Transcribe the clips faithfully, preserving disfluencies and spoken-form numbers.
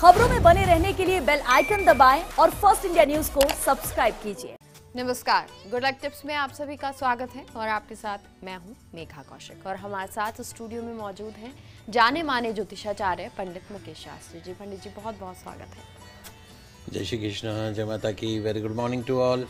खबरों में बने रहने के लिए बेल आइकन दबाएं और फर्स्ट इंडिया न्यूज को सब्सक्राइब कीजिए। नमस्कार, गुड लक टिप्स में आप सभी का स्वागत है और आपके साथ मैं हूं मेघा कौशिक और हमारे साथ स्टूडियो में मौजूद हैं जाने माने ज्योतिषाचार्य पंडित मुकेश शास्त्री जी। पंडित जी बहुत बहुत स्वागत है। जय श्री कृष्ण, जय माता की, very good morning to all.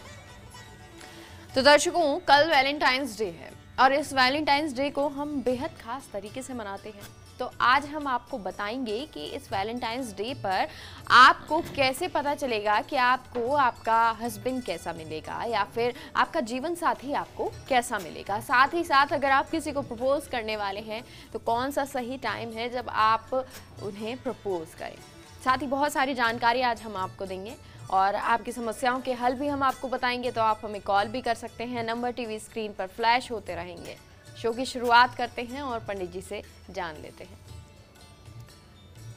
तो दर्शकों, कल वैलेंटाइंस डे है और इस वैलेंटाइंस डे को हम बेहद खास तरीके से मनाते हैं। तो आज हम आपको बताएंगे कि इस वैलेंटाइंस डे पर आपको कैसे पता चलेगा कि आपको आपका हस्बैंड कैसा मिलेगा या फिर आपका जीवन साथी आपको कैसा मिलेगा। साथ ही साथ अगर आप किसी को प्रपोज करने वाले हैं तो कौन सा सही टाइम है जब आप उन्हें प्रपोज करें। साथ ही बहुत सारी जानकारी आज हम आपको देंगे और आपकी समस्याओं के हल भी हम आपको बताएंगे। तो आप हमें कॉल भी कर सकते हैं, नंबर टीवी स्क्रीन पर फ्लैश होते रहेंगे। शो की शुरुआत करते हैं और पंडित जी से जान लेते हैं।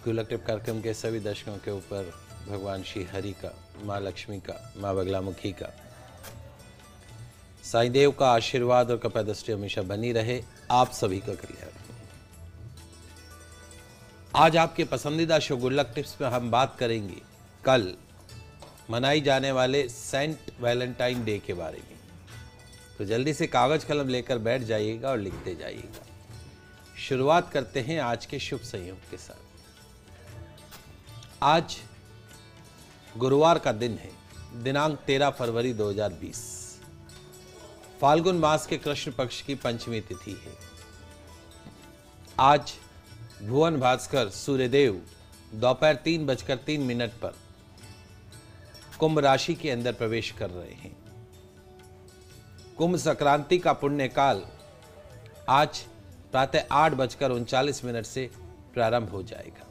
गुड लक टिप कार्यक्रम के सभी दर्शकों के ऊपर भगवान श्री हरि का, माँ लक्ष्मी का, माँ बगलामुखी का, साई देव का आशीर्वाद और कृपा दृष्टि हमेशा बनी रहे। आप सभी का कल्याण। आज आपके पसंदीदा शो गुड लक टिप्स में हम बात करेंगे कल मनाई जाने वाले सेंट वैलेंटाइन डे के बारे में। तो जल्दी से कागज कलम लेकर बैठ जाइएगा और लिखते जाइएगा। शुरुआत करते हैं आज के शुभ संयोग के साथ। आज गुरुवार का दिन है, दिनांक तेरह फरवरी दो हज़ार बीस। फाल्गुन मास के कृष्ण पक्ष की पंचमी तिथि है। आज भुवन भास्कर सूर्य देव दोपहर तीन बजकर तीन मिनट पर कुंभ राशि के अंदर प्रवेश कर रहे हैं। कुंभ संक्रांति का पुण्य काल आज प्रातः आठ बजकर उनचालीस मिनट से प्रारंभ हो जाएगा।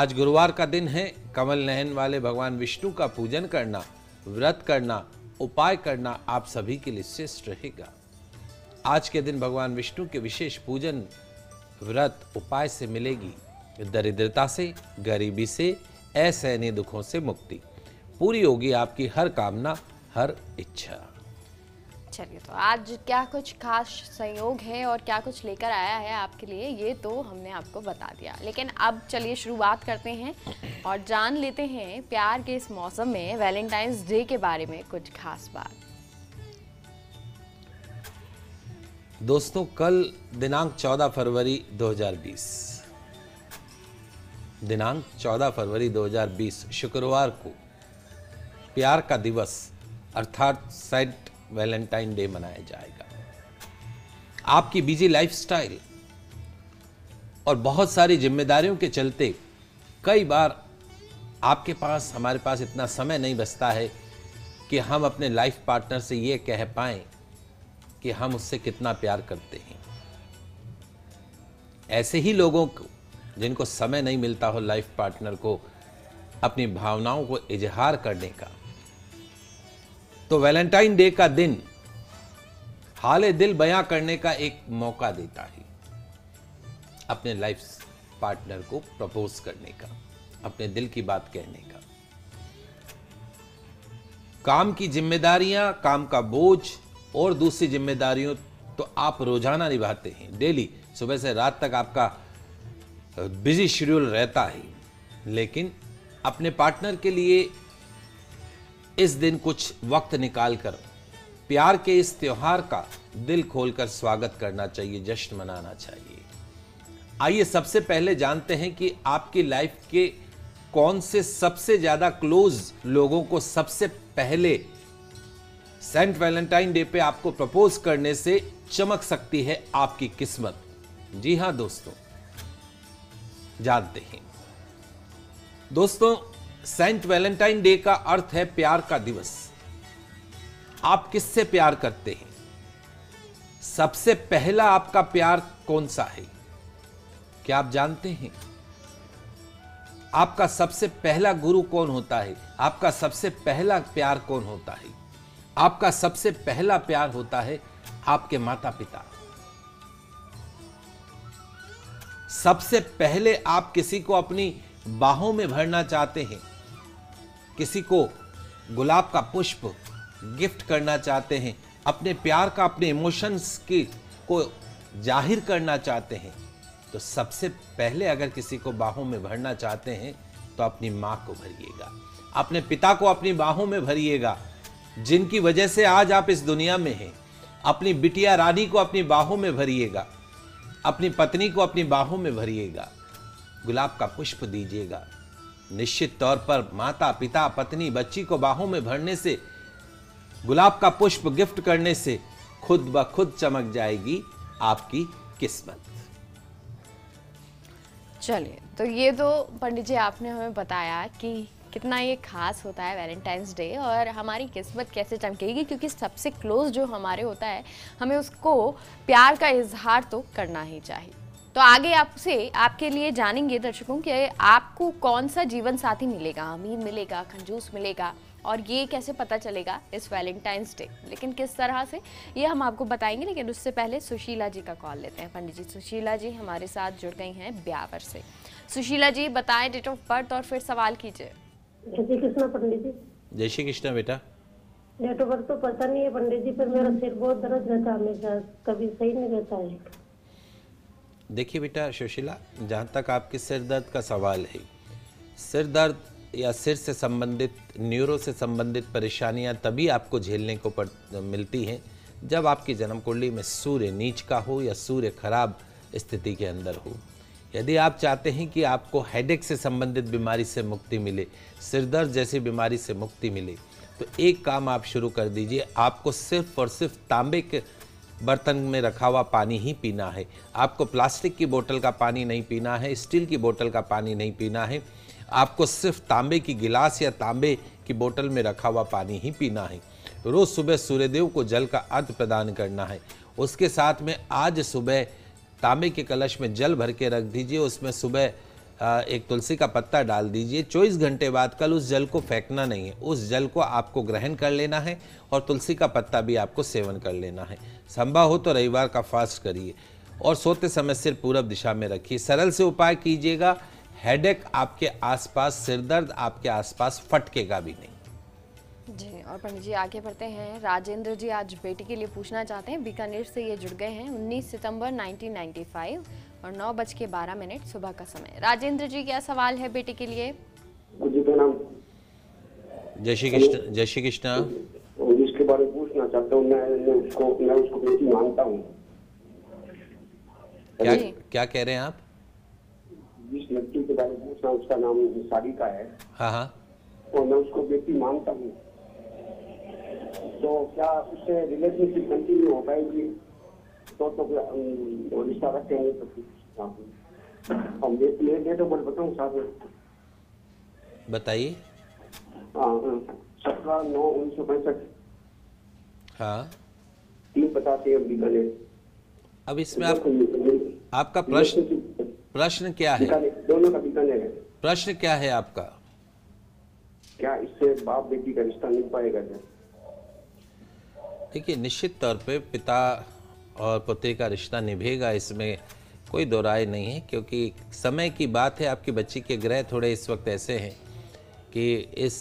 आज गुरुवार का दिन है, कमल नयन वाले भगवान विष्णु का पूजन करना, व्रत करना, उपाय करना आप सभी के लिए श्रेष्ठ रहेगा। आज के दिन भगवान विष्णु के विशेष पूजन, व्रत, उपाय से मिलेगी दरिद्रता से, गरीबी से, असहनीय दुखों से मुक्ति। पूरी होगी आपकी हर कामना, हर इच्छा। चलिए, तो आज क्या कुछ खास संयोग है और क्या कुछ लेकर आया है आपके लिए, ये तो हमने आपको बता दिया। लेकिन अब चलिए शुरुआत करते हैं और जान लेते हैं प्यार के इस मौसम में वैलेंटाइंस डे के बारे में कुछ खास बात। दोस्तों, कल दिनांक चौदह फरवरी दो हज़ार बीस दिनांक चौदह फरवरी दो हज़ार बीस शुक्रवार को प्यार का दिवस अर्थात सेंट वैलेंटाइन डे मनाया जाएगा। आपकी बिजी लाइफस्टाइल और बहुत सारी जिम्मेदारियों के चलते कई बार आपके पास, हमारे पास इतना समय नहीं बचता है कि हम अपने लाइफ पार्टनर से ये कह पाएं कि हम उससे कितना प्यार करते हैं। ऐसे ही लोगों को जिनको समय नहीं मिलता हो लाइफ पार्टनर को अपनी भावनाओं को इजहार करने का, तो वैलेंटाइन डे का दिन हाले दिल बयां करने का एक मौका देता है। अपने लाइफ पार्टनर को प्रपोज करने का, अपने दिल की बात कहने का। काम की जिम्मेदारियां, काम का बोझ और दूसरी जिम्मेदारियों तो आप रोजाना निभाते हैं। डेली सुबह से रात तक आपका बिजी शेड्यूल रहता है, लेकिन अपने पार्टनर के लिए इस दिन कुछ वक्त निकालकर प्यार के इस त्योहार का दिल खोलकर स्वागत करना चाहिए, जश्न मनाना चाहिए। आइए सबसे पहले जानते हैं कि आपकी लाइफ के कौन से सबसे ज्यादा क्लोज लोगों को सबसे पहले सेंट वैलेंटाइन डे पे आपको प्रपोज करने से चमक सकती है आपकी किस्मत। जी हां दोस्तों, जानते हैं। दोस्तों, सेंट वैलेंटाइन डे का अर्थ है प्यार का दिवस। आप किससे प्यार करते हैं? सबसे पहला आपका प्यार कौन सा है, क्या आप जानते हैं? आपका सबसे पहला गुरु कौन होता है? आपका सबसे पहला प्यार कौन होता है? आपका सबसे पहला प्यार होता है आपके माता पिता। सबसे पहले आप किसी को अपनी बाहों में भरना चाहते हैं, किसी को गुलाब का पुष्प गिफ्ट करना चाहते हैं, अपने प्यार का, अपने इमोशंस की को जाहिर करना चाहते हैं, तो सबसे पहले अगर किसी को बाहों में भरना चाहते हैं तो अपनी माँ को भरिएगा, अपने पिता को अपनी बाहों में भरिएगा जिनकी वजह से आज आप इस दुनिया में हैं। अपनी बिटिया रानी को अपनी बाहों में भरिएगा, अपनी पत्नी को अपनी बाहों में भरिएगा, गुलाब का पुष्प दीजिएगा। निश्चित तौर पर माता पिता पत्नी बच्ची को बाहों में भरने से, गुलाब का पुष्प गिफ्ट करने से खुद ब खुद चमक जाएगी आपकी किस्मत। चलिए, तो ये तो पंडित जी आपने हमें बताया कि कितना ये खास होता है वैलेंटाइंस डे और हमारी किस्मत कैसे चमकेगी, क्योंकि सबसे क्लोज जो हमारे होता है हमें उसको प्यार का इजहार तो करना ही चाहिए। तो आगे आपसे आपके लिए जानेंगे दर्शकों कि आपको कौन सा जीवन साथी मिलेगा, अमीर मिलेगा, कंजूस मिलेगा, और ये कैसे पता चलेगा इस वैलेंटाइंस डे, लेकिन किस तरह से ये हम आपको बताएंगे। लेकिन उससे पहले सुशीला जी का कॉल लेते हैं। पंडित जी, सुशीला जी हमारे साथ जुड़ गई हैं ब्यावर से। सुशीला जी बताएं डेट ऑफ बर्थ और फिर सवाल कीजिए। जय श्री कृष्ण पंडित जी। जय श्री कृष्ण बेटा। डेट ऑफ बर्थ तो पता नहीं है पंडित जी, पर मेरा सिर बहुत दर्द रहता है हमेशा, कभी सही नहीं रहता है। देखिए बेटा सुशीला, जहाँ तक आपके सिर दर्द का सवाल है, सिर दर्द या सिर से संबंधित, न्यूरो से संबंधित परेशानियां तभी आपको झेलने को पड़ मिलती हैं जब आपकी जन्म कुंडली में सूर्य नीच का हो या सूर्य खराब स्थिति के अंदर हो। यदि आप चाहते हैं कि आपको हेडेक से संबंधित बीमारी से मुक्ति मिले, सिर दर्द जैसी बीमारी से मुक्ति मिले, तो एक काम आप शुरू कर दीजिए। आपको सिर्फ और सिर्फ तांबे के बर्तन में रखा हुआ पानी ही पीना है, आपको प्लास्टिक की बोतल का पानी नहीं पीना है, स्टील की बोतल का पानी नहीं पीना है, आपको सिर्फ तांबे की गिलास या तांबे की बोतल में रखा हुआ पानी ही पीना है। रोज़ सुबह सूर्यदेव को जल का अर्घ प्रदान करना है। उसके साथ में आज सुबह तांबे के कलश में जल भर के रख दीजिए, उसमें सुबह एक तुलसी का पत्ता डाल दीजिए। चौबीस घंटे बाद कल उस जल को फेंकना नहीं है, उस जल को आपको ग्रहण कर लेना है और तुलसी का पत्ता भी आपको सेवन कर लेना है। संभव हो तो रविवार का फास्ट करिए और सोते समय सिर पूरब दिशा में रखिए। सरल से उपाय कीजिएगा, हेडेक आपके आसपास, सिर दर्द आपके आसपास फटकेगा भी नहीं जी। और पंडित जी आगे बढ़ते हैं। राजेंद्र जी आज बेटी के लिए पूछना चाहते हैं, बीकानेर से ये जुड़ गए हैं। उन्नीस सितंबर नाइनटीन नाइंटी फाइव और नौ बज के बारह मिनट सुबह का समय। राजेंद्र जी क्या सवाल है बेटी के लिए? जय श्री कृष्ण। जय श्री कृष्ण। जिसके बारे में पूछना चाहता हूँ, मैं उसको मैं उसको बेटी मानता हूँ। क्या क्या कह रहे हैं आप? जिस लड़की के बारे में पूछना, उसका नाम सारिका है। हाँ हाँ। और मैं उसको बेटी मानता हूँ, तो क्या उससे रिलेशनशिप कंटिन्यू हो पाएगी? तो तो रिश्ता रखेंगे तो हम देखिए। डेट ऑफ बर्थ बताऊँ साहब? बताइए। सत्रह नौ उन्नीस सौ पैंसठ। हाँ, तीन बताते हैं बीकानेर। अब इसमें आप, आपका प्रश्न प्रश्न क्या है? दोनों का बीकानेर है। प्रश्न क्या है आपका? क्या इससे बाप बेटी का रिश्ता निभ पाएगा? देखिए, निश्चित तौर पे पिता और पुत्री का रिश्ता निभेगा, इसमें कोई दो राय नहीं है, क्योंकि समय की बात है। आपकी बच्ची के ग्रह थोड़े इस वक्त ऐसे हैं कि इस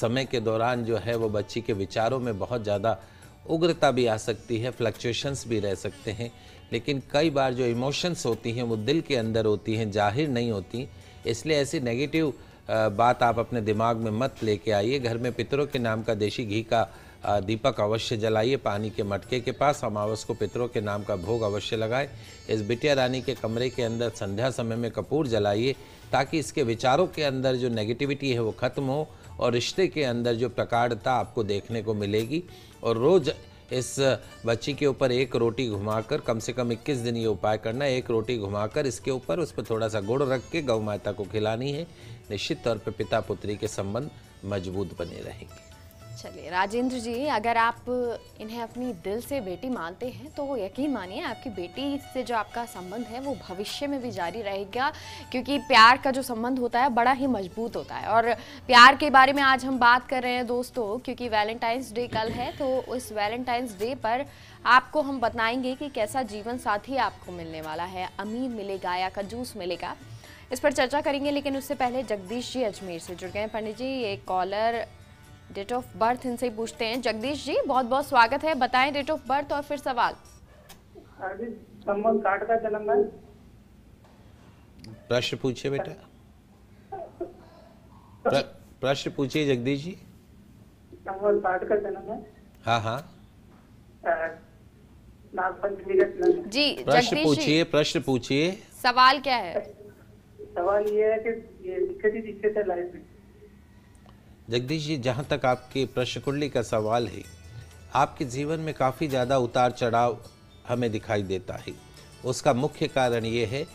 समय के दौरान जो है वो बच्ची के विचारों में बहुत ज़्यादा उग्रता भी आ सकती है, फ्लक्चुएशंस भी रह सकते हैं। लेकिन कई बार जो इमोशंस होती हैं वो दिल के अंदर होती हैं, जाहिर नहीं होती, इसलिए ऐसी नेगेटिव बात आप अपने दिमाग में मत लेके आइए। घर में पितरों के नाम का देशी घी का दीपक अवश्य जलाइए, पानी के मटके के पास अमावस को पितरों के नाम का भोग अवश्य लगाएं। इस बिटिया रानी के कमरे के अंदर संध्या समय में कपूर जलाइए, ताकि इसके विचारों के अंदर जो नेगेटिविटी है वो ख़त्म हो और रिश्ते के अंदर जो प्रगाढ़ता आपको देखने को मिलेगी। और रोज़ इस बच्ची के ऊपर एक रोटी घुमाकर, कम से कम इक्कीस दिन ये उपाय करना, एक रोटी घुमाकर इसके ऊपर, उस पर थोड़ा सा गुड़ रख के गौ माता को खिलानी है। निश्चित तौर पे पिता पुत्री के संबंध मजबूत बने रहेंगे। चलिए राजेंद्र जी, अगर आप इन्हें अपनी दिल से बेटी मानते हैं तो यकीन मानिए आपकी बेटी से जो आपका संबंध है वो भविष्य में भी जारी रहेगा, क्योंकि प्यार का जो संबंध होता है बड़ा ही मजबूत होता है। और प्यार के बारे में आज हम बात कर रहे हैं दोस्तों, क्योंकि वैलेंटाइंस डे कल है, तो उस वैलेंटाइंस डे पर आपको हम बताएंगे कि कैसा जीवन साथी आपको मिलने वाला है, अमीर मिलेगा या कंजूस मिलेगा, इस पर चर्चा करेंगे। लेकिन उससे पहले जगदीश जी अजमेर से जुड़ गए हैं। पंडित जी ये कॉलर डेट ऑफ बर्थ इनसे ही पूछते हैं। जगदीश जी बहुत बहुत स्वागत है, बताएं डेट ऑफ बर्थ और फिर सवाल। संवत साठ का जन्म है। प्रश्न पूछिए बेटा, प्र, प्रश्न पूछिए जगदीश जी। पाठ कर देना मैं। हाँ हाँ जी प्रश्न पूछिए, प्रश्न पूछिए। सवाल क्या है? सवाल ये है कि ये दिक्कत ही दिक्कत है लाइफ में। जगदीश जी, जहाँ तक आपके प्रश्न कुंडली का सवाल है, आपके जीवन में काफ़ी ज़्यादा उतार चढ़ाव हमें दिखाई देता है। उसका मुख्य कारण ये है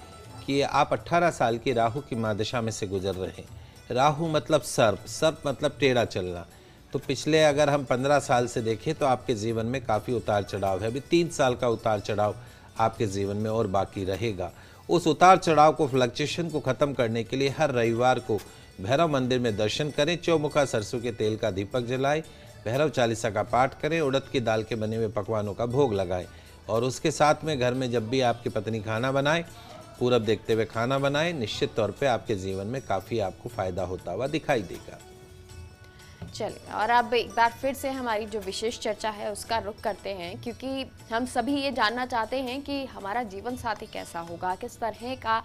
कि आप अट्ठारह साल की राहु की महादशा में से गुजर रहे हैं। राहु मतलब सर्प, सर्प मतलब टेढ़ा चलना। तो पिछले अगर हम पंद्रह साल से देखें तो आपके जीवन में काफ़ी उतार चढ़ाव है। अभी तीन साल का उतार चढ़ाव आपके जीवन में और बाकी रहेगा। उस उतार चढ़ाव को, फ्लक्चुएशन को ख़त्म करने के लिए हर रविवार को भैरव मंदिर में दर्शन करें, चौमुखा सरसों के तेल का दीपक जलाएं, भैरव चालीसा का पाठ करें, उड़द की दाल के बने हुए पकवानों का भोग लगाएं और उसके साथ में घर में जब भी आपकी पत्नी खाना बनाए, पूरब देखते हुए खाना बनाएं। निश्चित तौर पे आपके जीवन में काफ़ी आपको फ़ायदा होता हुआ दिखाई देगा। चलिए, और अब एक बार फिर से हमारी जो विशेष चर्चा है उसका रुख करते हैं, क्योंकि हम सभी ये जानना चाहते हैं कि हमारा जीवन साथी कैसा होगा, किस तरह का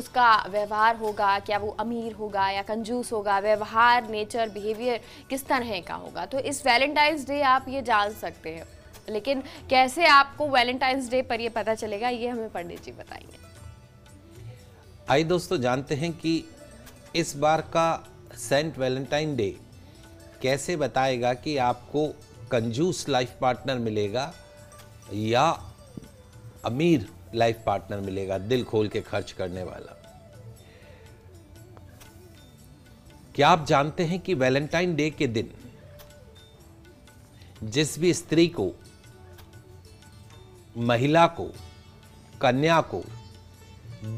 उसका व्यवहार होगा, क्या वो अमीर होगा या कंजूस होगा, व्यवहार, नेचर, बिहेवियर किस तरह का होगा। तो इस वैलेंटाइंस डे आप ये जान सकते हैं, लेकिन कैसे आपको वैलेंटाइंस डे पर ये पता चलेगा, ये हमें पंडित जी बताएंगे। आइए दोस्तों जानते हैं कि इस बार का सेंट वैलेंटाइन डे कैसे बताएगा कि आपको कंजूस लाइफ पार्टनर मिलेगा या अमीर लाइफ पार्टनर मिलेगा, दिल खोल के खर्च करने वाला। क्या आप जानते हैं कि वैलेंटाइन डे के दिन जिस भी स्त्री को, महिला को, कन्या को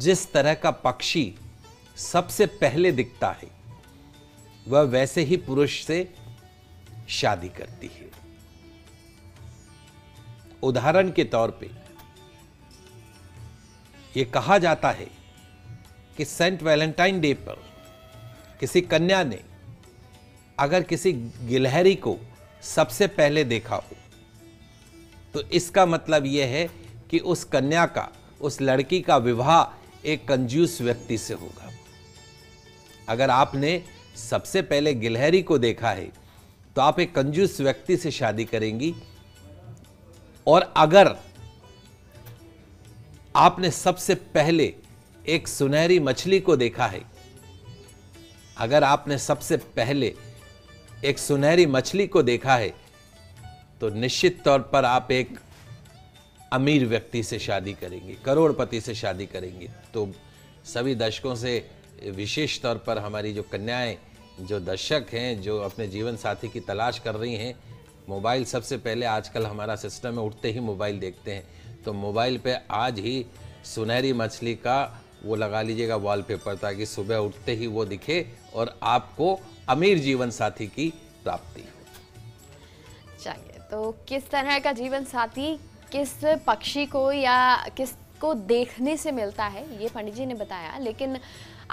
जिस तरह का पक्षी सबसे पहले दिखता है, वह वैसे ही पुरुष से शादी करती है। उदाहरण के तौर पे यह कहा जाता है कि सेंट वैलेंटाइन डे पर किसी कन्या ने अगर किसी गिलहरी को सबसे पहले देखा हो तो इसका मतलब यह है कि उस कन्या का, उस लड़की का विवाह एक कंजूस व्यक्ति से होगा। अगर आपने सबसे पहले गिलहरी को देखा है तो आप एक कंजूस व्यक्ति से शादी करेंगी, और अगर आपने सबसे पहले एक सुनहरी मछली को देखा है, अगर आपने सबसे पहले एक सुनहरी मछली को देखा है तो निश्चित तौर पर आप एक अमीर व्यक्ति से शादी करेंगे, करोड़पति से शादी करेंगे। तो सभी दर्शकों से विशेष तौर पर हमारी जो कन्याएं, जो दर्शक हैं, जो अपने जीवन साथी की तलाश कर रही हैं, मोबाइल सबसे पहले, आजकल हमारा सिस्टम है उठते ही मोबाइल देखते हैं, तो मोबाइल पे आज ही सुनहरी मछली का वो लगा लीजिएगा वॉलपेपर, ताकि सुबह उठते ही वो दिखे और आपको अमीर जीवन साथी की प्राप्ति हो। चलिए, तो किस तरह का जीवन साथी किस पक्षी को या किस को देखने से मिलता है ये पंडित जी ने बताया, लेकिन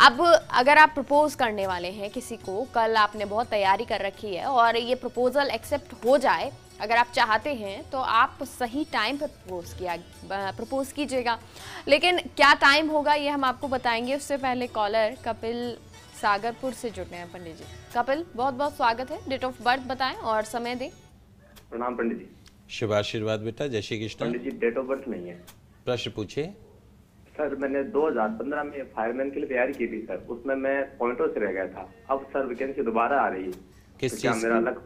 अब अगर आप प्रपोज करने वाले हैं किसी को, कल आपने बहुत तैयारी कर रखी है और ये प्रपोजल एक्सेप्ट हो जाए, अगर आप चाहते हैं तो आप सही टाइम पर प्रपोज किया प्रपोज कीजिएगा, लेकिन क्या टाइम होगा ये हम आपको बताएंगे। उससे पहले कॉलर कपिल सागरपुर से जुड़ने हैं पंडित जी। कपिल, बहुत बहुत स्वागत है, डेट ऑफ बर्थ बताएं और समय दें। प्रणाम पंडित जी। शुभ आशीर्वाद बेटा, जय Shri Krishna. Pandit ji, date of birth नहीं है। प्रश्न पूछिए। सर, मैंने दो हज़ार पंद्रह में फायरमैन के लिए तैयारी की थी सर, उसमें मैं पॉइंटों से रह गया था। अब सर वैकेंसी दोबारा आ रही है, किस चीज मेरा लक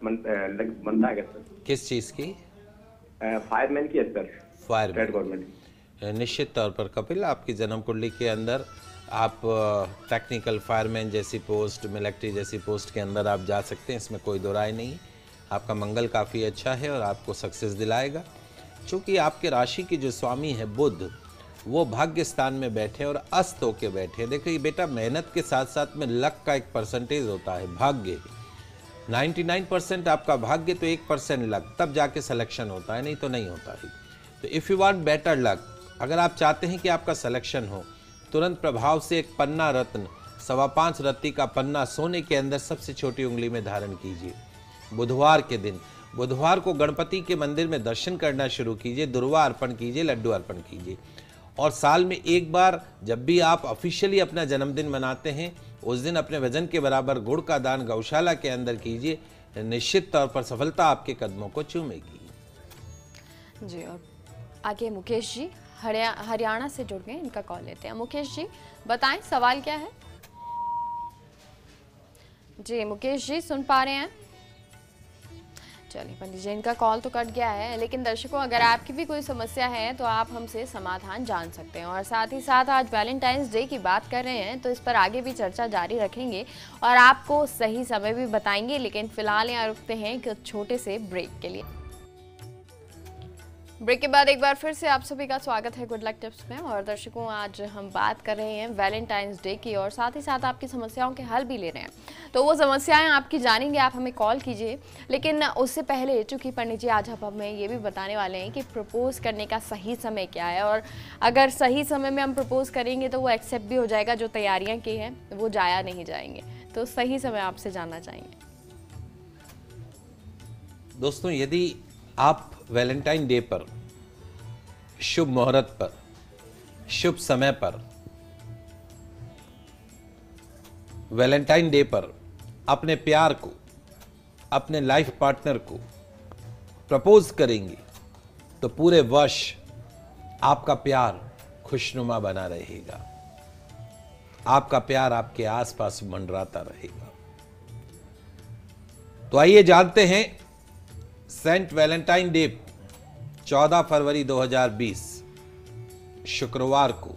बनता है सर? किस चीज की? फायरमैन की है सर, फायरमैन गवर्नमेंट। निश्चित तौर पर कपिल, आपकी जन्म कुंडली के अंदर आप टेक्निकल फायरमैन जैसी पोस्ट, मिलिट्री जैसी पोस्ट के अंदर आप जा सकते हैं, इसमें कोई दो राय नहीं। आपका मंगल काफ़ी अच्छा है और आपको सक्सेस दिलाएगा। चूँकि आपके राशि की जो स्वामी है बुध, वो भाग्य स्थान में बैठे और अस्त होके बैठे। देखो ये बेटा, मेहनत के साथ साथ में लक का एक परसेंटेज होता है, भाग्य। निन्यानवे परसेंट आपका भाग्य तो एक परसेंट लक, तब जाके सिलेक्शन होता है, नहीं तो नहीं होता है। तो if you want better luck, अगर आप चाहते हैं कि आपका सिलेक्शन हो, तुरंत प्रभाव से एक पन्ना रत्न, सवा पाँच रत्ती का पन्ना सोने के अंदर सबसे छोटी उंगली में धारण कीजिए। बुधवार के दिन, बुधवार को गणपति के मंदिर में दर्शन करना शुरू कीजिए, दुर्वा अर्पण कीजिए, लड्डू अर्पण कीजिए और साल में एक बार जब भी आप ऑफिशियली अपना जन्मदिन मनाते हैं उस दिन अपने वजन के बराबर गुड़ का दान गौशाला के अंदर कीजिए। निश्चित तौर पर सफलता आपके कदमों को चूमेगी। जी और आगे मुकेश जी हरियाणा से जुड़ गए, इनका कॉल लेते हैं। मुकेश जी बताएं सवाल क्या है। जी मुकेश जी सुन पा रहे हैं? चलिए पंडित जी इनका कॉल तो कट गया है, लेकिन दर्शकों अगर आपकी भी कोई समस्या है तो आप हमसे समाधान जान सकते हैं। और साथ ही साथ आज वैलेंटाइंस डे की बात कर रहे हैं तो इस पर आगे भी चर्चा जारी रखेंगे और आपको सही समय भी बताएंगे, लेकिन फिलहाल यहाँ रुकते हैं एक छोटे से ब्रेक के लिए। ब्रेक के बाद एक बार फिर से आप सभी का स्वागत है गुड लक टिप्स में। और दर्शकों आज हम बात कर रहे हैं वैलेंटाइंस डे की और साथ ही साथ आपकी समस्याओं के हल भी ले रहे हैं। तो वो समस्याएं आपकी जानेंगे, आप हमें कॉल कीजिए। लेकिन उससे पहले चूँकि पंडित जी आज आप हमें ये भी बताने वाले हैं कि प्रपोज़ करने का सही समय क्या है, और अगर सही समय में हम प्रपोज़ करेंगे तो वो एक्सेप्ट भी हो जाएगा, जो तैयारियाँ की हैं वो जाया नहीं जाएंगे। तो सही समय आपसे जानना चाहेंगे। दोस्तों यदि आप वैलेंटाइन डे पर, शुभ मुहूर्त पर, शुभ समय पर, वैलेंटाइन डे पर अपने प्यार को, अपने लाइफ पार्टनर को प्रपोज करेंगे तो पूरे वर्ष आपका प्यार खुशनुमा बना रहेगा, आपका प्यार आपके आसपास मंडराता रहेगा। तो आइए जानते हैं सेंट वैलेंटाइन डे चौदह फरवरी दो हज़ार बीस शुक्रवार को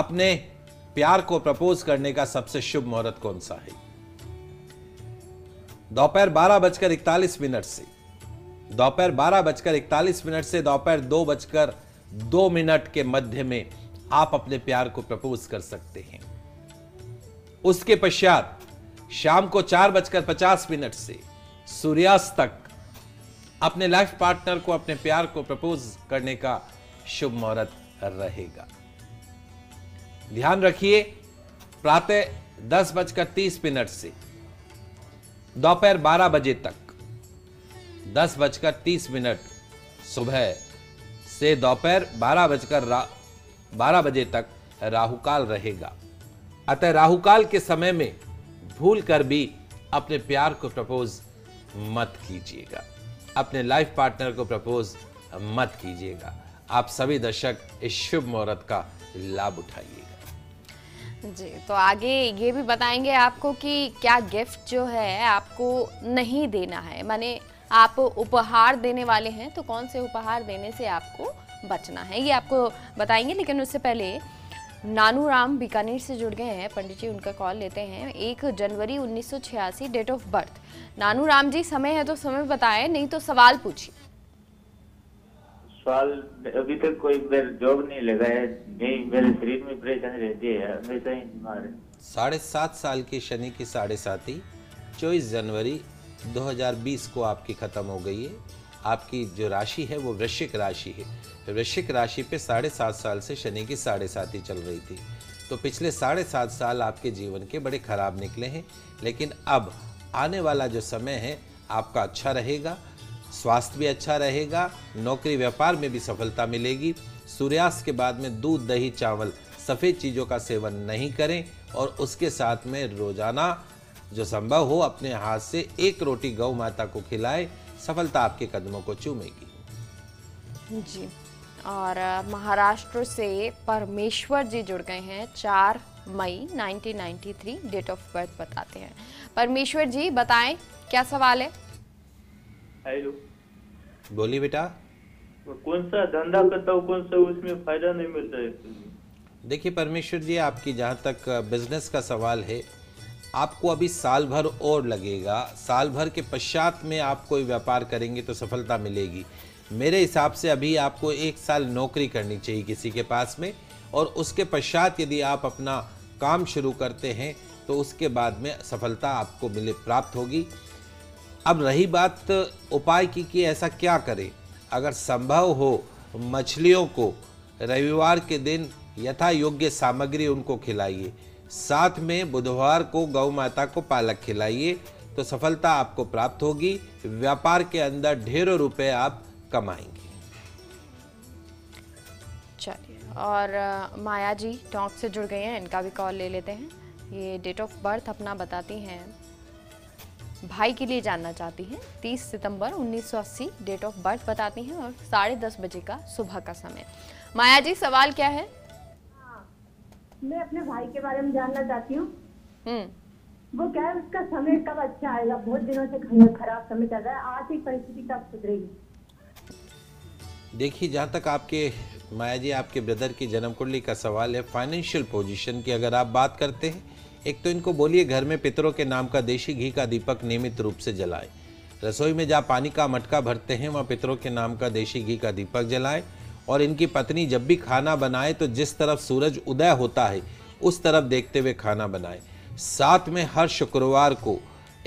अपने प्यार को प्रपोज करने का सबसे शुभ मुहूर्त कौन सा है। दोपहर बारह बजकर इकतालीस मिनट से दोपहर बारह बजकर इकतालीस मिनट से दोपहर दो बजकर दो मिनट के मध्य में आप अपने प्यार को प्रपोज कर सकते हैं। उसके पश्चात शाम को चार बजकर पचास मिनट से सूर्यास्त तक अपने लाइफ पार्टनर को, अपने प्यार को प्रपोज करने का शुभ मुहूर्त रहेगा। ध्यान रखिए प्रातः दस बजकर तीस मिनट से दोपहर बारह बजे तक, दस बजकर तीस मिनट सुबह से दोपहर बारह बजकर बारह बजे तक राहुकाल रहेगा। अतः राहुकाल के समय में भूल कर भी अपने प्यार को प्रपोज मत कीजिएगा, अपने लाइफ पार्टनर को प्रपोज मत कीजिएगा। आप सभी दर्शक इस शुभ मुहूर्त का लाभ उठाइएगा। जी तो आगे ये भी बताएंगे आपको कि क्या गिफ्ट जो है आपको नहीं देना है, माने आप उपहार देने वाले हैं तो कौन से उपहार देने से आपको बचना है, ये आपको बताएंगे। लेकिन उससे पहले नानू राम बीकानेर से जुड़ गए हैं पंडित जी, उनका कॉल लेते हैं। एक जनवरी उन्नीस सौ छियासी date of birth. Nanu Ram ji समय है तो समय बताएं, नहीं तो सवाल पूछिए। सवाल अभी तक कोई जॉब नहीं लगा है, नहीं मेरे शरीर में परेशानी रहती है हमेशा ही बीमार। साढ़े सात साल की शनि की साढ़े साथी चौबीस जनवरी दो हज़ार बीस को आपकी खत्म हो गई है। आपकी जो राशि है वो वृश्चिक राशि है। वृश्चिक राशि पे साढ़े सात साल से शनि की साढ़े साथी चल रही थी, तो पिछले साढ़े सात साल आपके जीवन के बड़े खराब निकले हैं। लेकिन अब आने वाला जो समय है आपका अच्छा रहेगा, स्वास्थ्य भी अच्छा रहेगा, नौकरी व्यापार में भी सफलता मिलेगी। सूर्यास्त के बाद में दूध, दही, चावल, सफ़ेद चीज़ों का सेवन नहीं करें और उसके साथ में रोजाना जो संभव हो अपने हाथ से एक रोटी गौ माता को खिलाएं। सफलता आपके कदमों को चूमेगी। जी और महाराष्ट्र से परमेश्वर जी जुड़ गए हैं। चार मई nineteen ninety three date of birth बताते हैं। परमेश्वर जी बताएं क्या सवाल है। हेलो बोलिए बेटा। कौन सा धंधा करता हूँ, कौन सा उसमें फायदा नहीं मिलता है। देखिए परमेश्वर जी आपकी जहाँ तक बिजनेस का सवाल है आपको अभी साल भर और लगेगा, साल भर के पश्चात में आप कोई व्यापार करेंगे तो सफलता मिलेगी। मेरे हिसाब से अभी आपको एक साल नौकरी करनी चाहिए किसी के पास में, और उसके पश्चात यदि आप अपना काम शुरू करते हैं तो उसके बाद में सफलता आपको मिले प्राप्त होगी। अब रही बात उपाय की कि ऐसा क्या करें, अगर संभव हो मछलियों को रविवार के दिन यथा योग्य सामग्री उनको खिलाइए, साथ में बुधवार को गौ माता को पालक खिलाइए तो सफलता आपको प्राप्त होगी। व्यापार के अंदर ढेरों रुपए आप कमाएंगे। चलिए और माया जी टॉक से जुड़ गई हैं, इनका भी कॉल ले लेते हैं। ये डेट ऑफ बर्थ अपना बताती हैं, भाई के लिए जानना चाहती हैं। तीस सितंबर उन्नीस सौ अस्सी डेट ऑफ बर्थ बताती हैं और साढ़े दस बजे का सुबह का समय। माया जी सवाल क्या है? हाँ, मैं अपने भाई के बारे में जानना चाहती हूँ। वो क्या है, उसका समय कब अच्छा आएगा? बहुत दिनों से खराब समय चल रहा है, आर्थिक परिस्थिति कब सुधरेगी? देखिए, जहाँ तक आपके माया जी आपके ब्रदर की जन्म कुंडली का सवाल है, फाइनेंशियल पोजीशन की अगर आप बात करते हैं, एक तो इनको बोलिए घर में पितरों के नाम का देशी घी का दीपक नियमित रूप से जलाएं। रसोई में जहाँ पानी का मटका भरते हैं वहाँ पितरों के नाम का देशी घी का दीपक जलाएं। और इनकी पत्नी जब भी खाना बनाए तो जिस तरफ सूरज उदय होता है उस तरफ देखते हुए खाना बनाएं। साथ में हर शुक्रवार को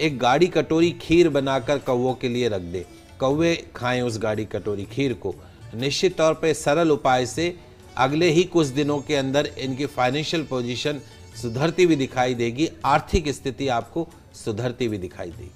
एक गाढ़ी कटोरी खीर बनाकर कौवों के लिए रख दे, कौवे खाएं उस गाढ़ी कटोरी खीर को। निश्चित तौर पर सरल उपाय से अगले ही कुछ दिनों के अंदर इनकी फाइनेंशियल पोजीशन सुधरती हुई दिखाई देगी, आर्थिक स्थिति आपको सुधरती हुई दिखाई देगी।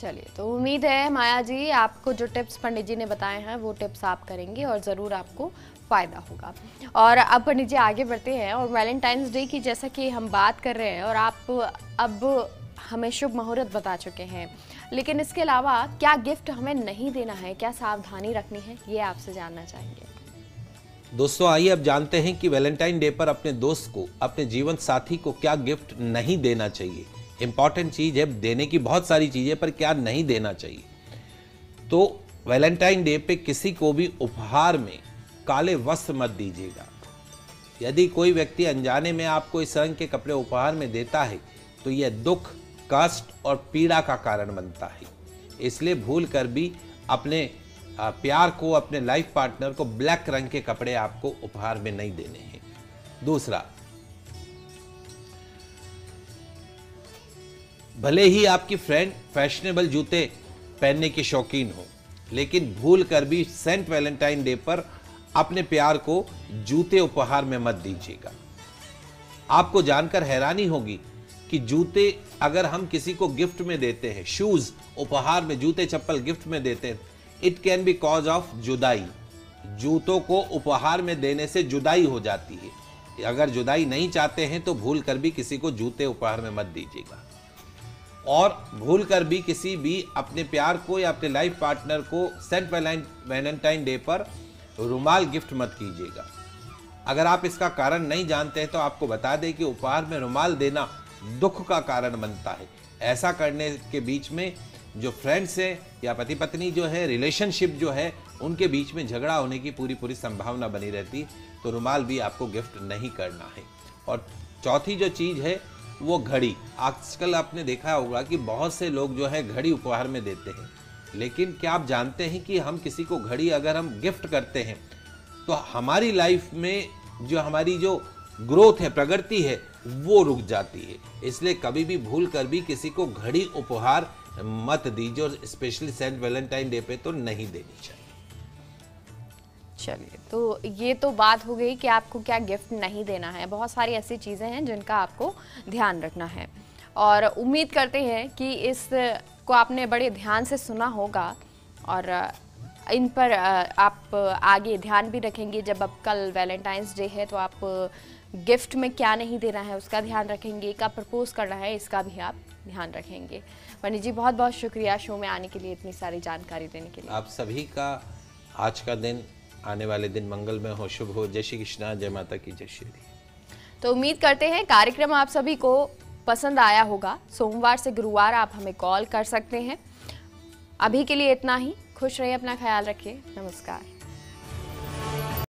चलिए, तो उम्मीद है माया जी आपको जो टिप्स पंडित जी ने बताए हैं वो टिप्स आप करेंगे और ज़रूर आपको फ़ायदा होगा। और अब पंडित जी आगे बढ़ते हैं और वैलेंटाइंस डे की जैसा कि हम बात कर रहे हैं और आप अब हमें शुभ मुहूर्त बता चुके हैं, लेकिन इसके अलावा क्या गिफ्ट हमें नहीं देना है, क्या सावधानी रखनी है, ये आपसे जानना चाहेंगे। दोस्तों आइए अब जानते हैं कि वैलेंटाइन डे पर अपने दोस्त को, अपने जीवन साथी को क्या गिफ्ट नहीं देना चाहिए। इम्पॉर्टेंट चीज़ है, देने की बहुत सारी चीज़ें पर क्या नहीं देना चाहिए। तो वैलेंटाइन डे पे किसी को भी उपहार में काले वस्त्र मत दीजिएगा। यदि कोई व्यक्ति अनजाने में आपको इस रंग के कपड़े उपहार में देता है तो यह दुख, कष्ट और पीड़ा का कारण बनता है। इसलिए भूल कर भी अपने प्यार को, अपने लाइफ पार्टनर को ब्लैक रंग के कपड़े आपको उपहार में नहीं देने हैं। दूसरा, भले ही आपकी फ्रेंड फैशनेबल जूते पहनने की शौकीन हो, लेकिन भूल कर भी सेंट वैलेंटाइन डे पर अपने प्यार को जूते उपहार में मत दीजिएगा। आपको जानकर हैरानी होगी कि जूते अगर हम किसी को गिफ्ट में देते हैं, शूज उपहार में, जूते चप्पल गिफ्ट में देते हैं, it can be cause of जुदाई। जूतों को उपहार में देने से जुदाई हो जाती है। अगर जुदाई नहीं चाहते हैं तो भूल कर भी किसी को जूते उपहार में मत दीजिएगा। और भूल कर भी किसी भी अपने प्यार को या अपने लाइफ पार्टनर को सेंट वैलेंटाइन डे पर रुमाल गिफ्ट मत कीजिएगा। अगर आप इसका कारण नहीं जानते हैं तो आपको बता दें कि उपहार में रुमाल देना दुख का कारण बनता है। ऐसा करने के बीच में जो फ्रेंड्स हैं या पति पत्नी जो है, रिलेशनशिप जो है, उनके बीच में झगड़ा होने की पूरी पूरी संभावना बनी रहती है। तो रुमाल भी आपको गिफ्ट नहीं करना है। और चौथी जो चीज़ है वो घड़ी। आजकल आपने देखा होगा कि बहुत से लोग जो है घड़ी उपहार में देते हैं, लेकिन क्या आप जानते हैं कि हम किसी को घड़ी अगर हम गिफ्ट करते हैं तो हमारी लाइफ में जो हमारी जो ग्रोथ है, प्रगति है, वो रुक जाती है। इसलिए कभी भी भूल कर भी किसी को घड़ी उपहार मत दीजिए और स्पेशली सेंट वैलेंटाइन डे पे तो नहीं देनी चाहिए। चलिए, तो ये तो बात हो गई कि आपको क्या गिफ्ट नहीं देना है। बहुत सारी ऐसी चीज़ें हैं जिनका आपको ध्यान रखना है और उम्मीद करते हैं कि इस को आपने बड़े ध्यान से सुना होगा और इन पर आप आगे ध्यान भी रखेंगे। जब अब कल वैलेंटाइंस डे है तो आप गिफ्ट में क्या नहीं देना है उसका ध्यान रखेंगे, कब प्रपोज करना है इसका भी आप ध्यान रखेंगे। पंडित जी बहुत बहुत शुक्रिया शो में आने के लिए, इतनी सारी जानकारी देने के लिए। आप सभी का आज का दिन, आने वाले दिन मंगलमय हो, शुभ हो। जय श्री कृष्णा, जय माता की, जय श्री। तो उम्मीद करते हैं कार्यक्रम आप सभी को पसंद आया होगा। सोमवार से गुरुवार आप हमें कॉल कर सकते हैं। अभी के लिए इतना ही। खुश रहिए, अपना ख्याल रखिए। नमस्कार।